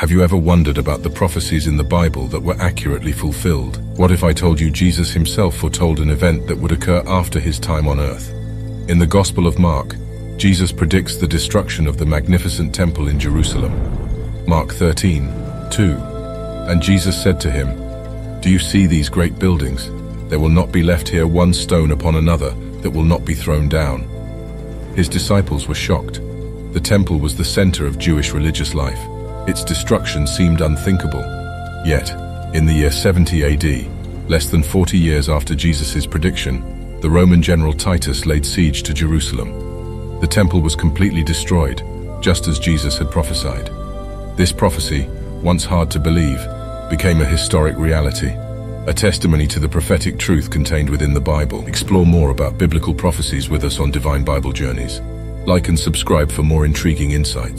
Have you ever wondered about the prophecies in the Bible that were accurately fulfilled? What if I told you Jesus himself foretold an event that would occur after his time on earth? In the Gospel of Mark, Jesus predicts the destruction of the magnificent temple in Jerusalem. Mark 13:2. And Jesus said to him, "Do you see these great buildings? There will not be left here one stone upon another that will not be thrown down." His disciples were shocked. The temple was the center of Jewish religious life. Its destruction seemed unthinkable. Yet, in the year 70 AD, less than 40 years after Jesus' prediction, the Roman general Titus laid siege to Jerusalem. The temple was completely destroyed, just as Jesus had prophesied. This prophecy, once hard to believe, became a historic reality, a testimony to the prophetic truth contained within the Bible. Explore more about biblical prophecies with us on Divine Bible Journeys. Like and subscribe for more intriguing insights.